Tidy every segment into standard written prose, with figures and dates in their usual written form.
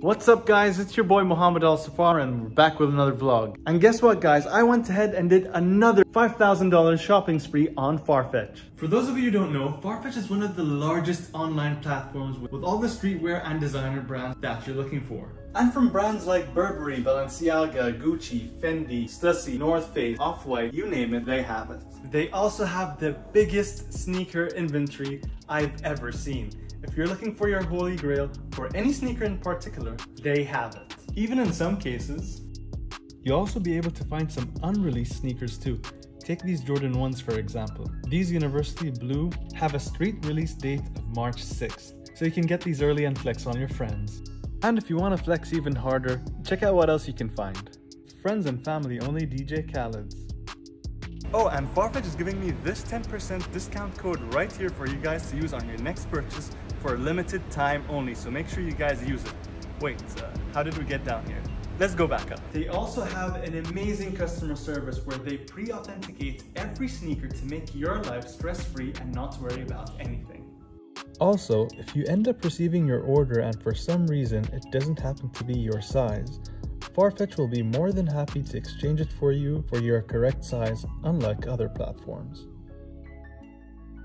What's up guys, it's your boy Mohammed Al Safar and we're back with another vlog. And guess what guys, I went ahead and did another $5,000 shopping spree on Farfetch. For those of you who don't know, Farfetch is one of the largest online platforms with all the streetwear and designer brands that you're looking for. And from brands like Burberry, Balenciaga, Gucci, Fendi, Stussy, North Face, Off-White, you name it, they have it. They also have the biggest sneaker inventory I've ever seen. If you're looking for your holy grail, or any sneaker in particular, they have it. Even in some cases, you'll also be able to find some unreleased sneakers too. Take these Jordan 1s for example. These University Blue have a street release date of March 6th, so you can get these early and flex on your friends. And if you want to flex even harder, check out what else you can find. Friends and family only DJ Khaled's. Oh, and Farfetch is giving me this 10% discount code right here for you guys to use on your next purchase for a limited time only, so make sure you guys use it. Wait, how did we get down here? Let's go back up. They also have an amazing customer service where they pre-authenticate every sneaker to make your life stress-free and not worry about anything. Also, if you end up receiving your order and for some reason it doesn't happen to be your size, Farfetch will be more than happy to exchange it for you for your correct size, unlike other platforms.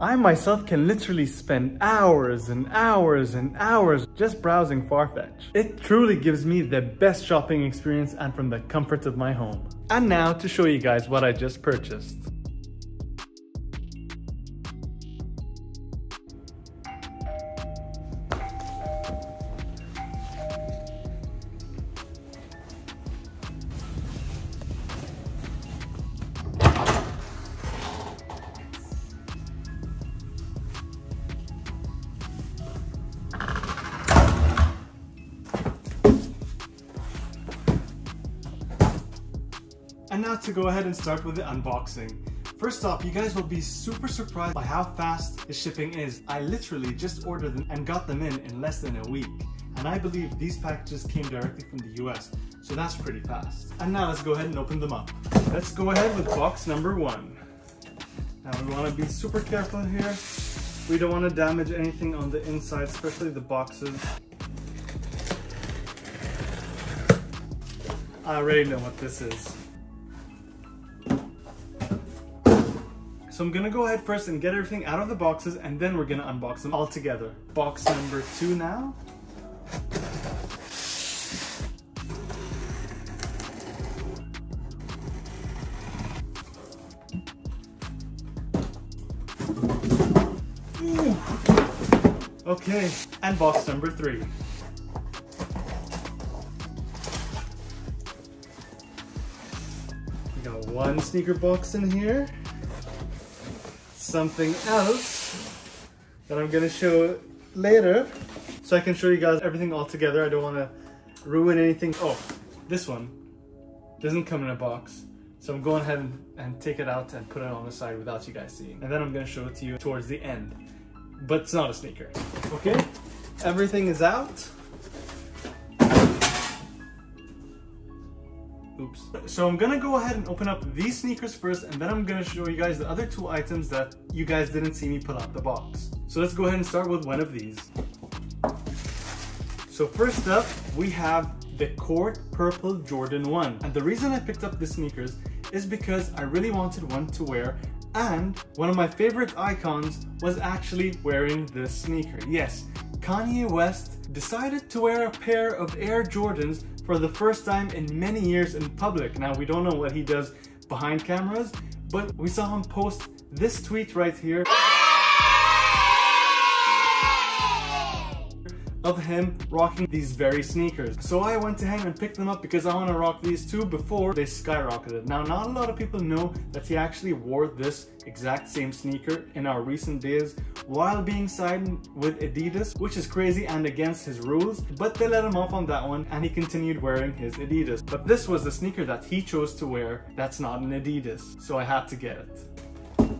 I myself can literally spend hours and hours and hours just browsing Farfetch. It truly gives me the best shopping experience and from the comfort of my home. And now to show you guys what I just purchased. And now to go ahead and start with the unboxing. First off, you guys will be super surprised by how fast the shipping is. I literally just ordered them and got them in less than a week. And I believe these packages came directly from the US, so that's pretty fast. And now let's go ahead and open them up. Let's go ahead with box number one. Now we want to be super careful here. We don't want to damage anything on the inside, especially the boxes. I already know what this is. So I'm gonna go ahead first and get everything out of the boxes and then we're gonna unbox them all together. Box number two now. Ooh. Okay, and box number three. We got one sneaker box in here. Something else that I'm gonna show later so I can show you guys everything all together. I don't want to ruin anything. Oh, this one doesn't come in a box, so I'm going ahead and take it out and put it on the side without you guys seeing, and then I'm gonna show it to you towards the end, but it's not a sneaker. Okay, everything is out. Oops. So I'm gonna go ahead and open up these sneakers first, and then I'm gonna show you guys the other two items that you guys didn't see me pull out the box. So let's go ahead and start with one of these. So first up, we have the Court Purple Jordan 1. And the reason I picked up the sneakers is because I really wanted one to wear, and one of my favorite icons was actually wearing this sneaker. Yes, Kanye West decided to wear a pair of Air Jordans for the first time in many years in public. Now, we don't know what he does behind cameras, but we saw him post this tweet right here of him rocking these very sneakers. So I went to him and picked them up because I want to rock these two before they skyrocketed. Now, not a lot of people know that he actually wore this exact same sneaker in our recent days while being signed with Adidas, which is crazy and against his rules, but they let him off on that one and he continued wearing his Adidas. But this was the sneaker that he chose to wear that's not an Adidas, so I had to get it.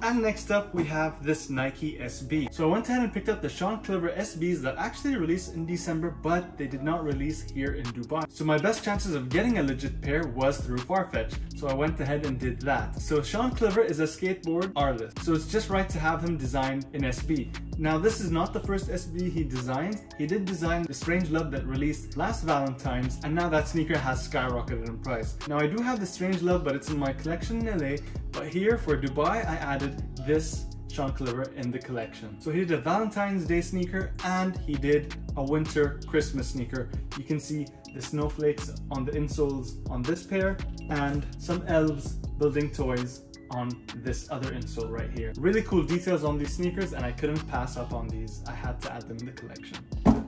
And next up we have this Nike SB. So I went ahead and picked up the Sean Cliver SBs that actually released in December, but they did not release here in Dubai. So my best chances of getting a legit pair was through Farfetch. So I went ahead and did that. So Sean Cliver is a skateboard artist, so it's just right to have him design an SB. Now this is not the first SB he designed. He did design the Strange Love that released last Valentine's, and now that sneaker has skyrocketed in price. Now I do have the Strange Love, but it's in my collection in LA, but here for Dubai I added this Sean Cliver in the collection. So he did a Valentine's Day sneaker and he did a winter Christmas sneaker. You can see the snowflakes on the insoles on this pair and some elves building toys on this other insole right here. Really cool details on these sneakers, and I couldn't pass up on these. I had to add them in the collection.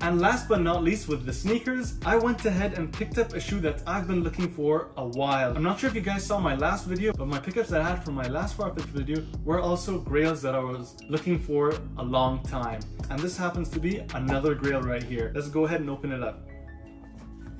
And last but not least with the sneakers, I went ahead and picked up a shoe that I've been looking for a while. I'm not sure if you guys saw my last video, but my pickups that I had from my last Farfetch video were also grails that I was looking for a long time. And this happens to be another grail right here. Let's go ahead and open it up.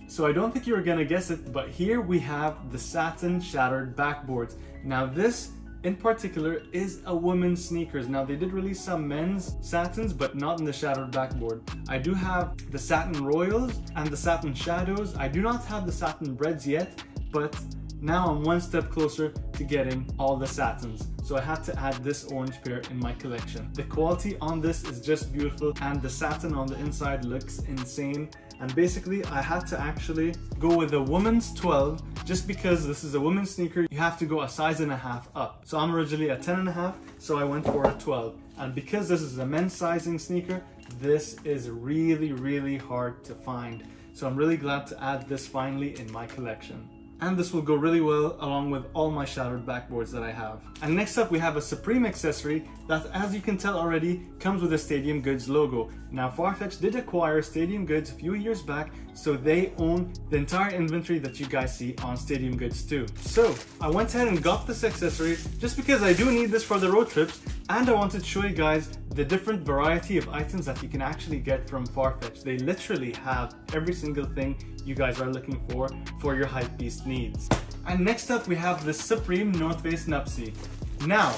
So I don't think you were gonna guess it, but here we have the satin shattered backboards. Now this in particular is a women's sneakers. Now they did release some men's satins, but not in the shattered backboard. I do have the satin royals and the satin shadows. I do not have the satin breads yet, but now I'm one step closer to getting all the satins. So I had to add this orange pair in my collection. The quality on this is just beautiful, and the satin on the inside looks insane. And basically I had to actually go with a woman's 12, just because this is a women's sneaker, you have to go a size and a half up. So I'm originally a 10 and a half, so I went for a 12. And because this is a men's sizing sneaker, this is really hard to find. So I'm really glad to add this finally in my collection. And this will go really well along with all my shattered backboards that I have. And next up we have a Supreme accessory that, as you can tell already, comes with a Stadium Goods logo. Now Farfetch did acquire Stadium Goods a few years back, so they own the entire inventory that you guys see on Stadium Goods too. So I went ahead and got this accessory just because I do need this for the road trips, and I wanted to show you guys the different variety of items that you can actually get from Farfetch. They literally have every single thing you guys are looking for your hypebeast needs. And next up we have the Supreme North Face Nuptse. Now,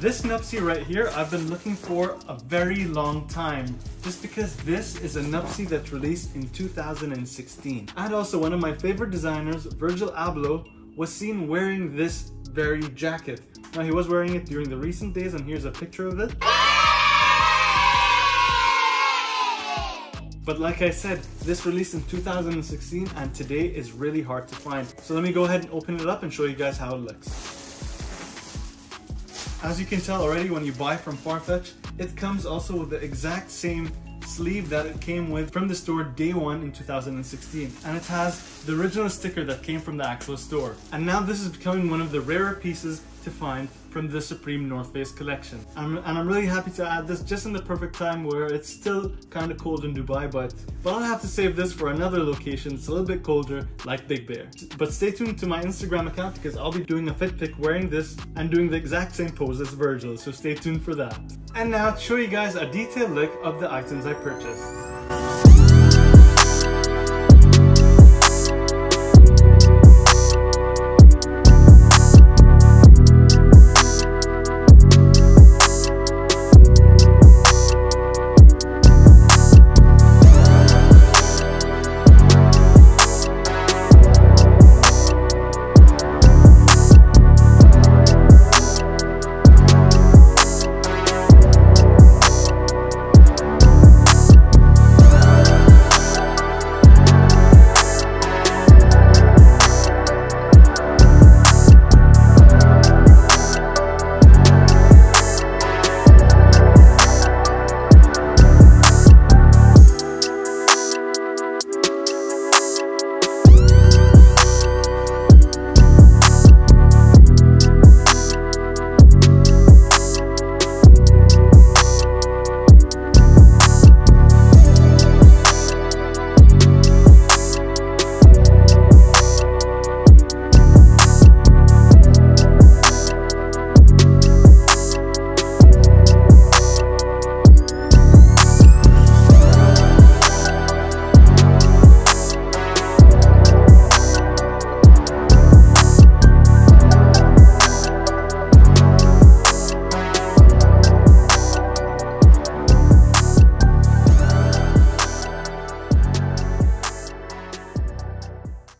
this Nuptse right here, I've been looking for a very long time, just because this is a Nuptse that released in 2016. And also one of my favorite designers, Virgil Abloh, was seen wearing this very jacket. Now he was wearing it during the recent days, and here's a picture of it. But like I said, this released in 2016 and today is really hard to find. So let me go ahead and open it up and show you guys how it looks. As you can tell already, when you buy from Farfetch, it comes also with the exact same sleeve that it came with from the store day one in 2016, and it has the original sticker that came from the actual store. And now this is becoming one of the rarer pieces to find from the Supreme North Face collection, and I'm really happy to add this just in the perfect time where it's still kind of cold in Dubai, but I'll have to save this for another location. It's a little bit colder, like Big Bear. But stay tuned to my Instagram account, because I'll be doing a fit pic wearing this and doing the exact same pose as Virgil, so stay tuned for that. And now to show you guys a detailed look of the items I purchased.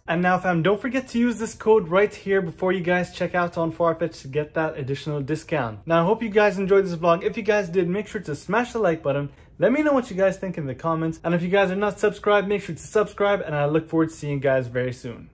And now fam, don't forget to use this code right here before you guys check out on Farfetch to get that additional discount. Now I hope you guys enjoyed this vlog. If you guys did, make sure to smash the like button. Let me know what you guys think in the comments. And if you guys are not subscribed, make sure to subscribe. And I look forward to seeing you guys very soon.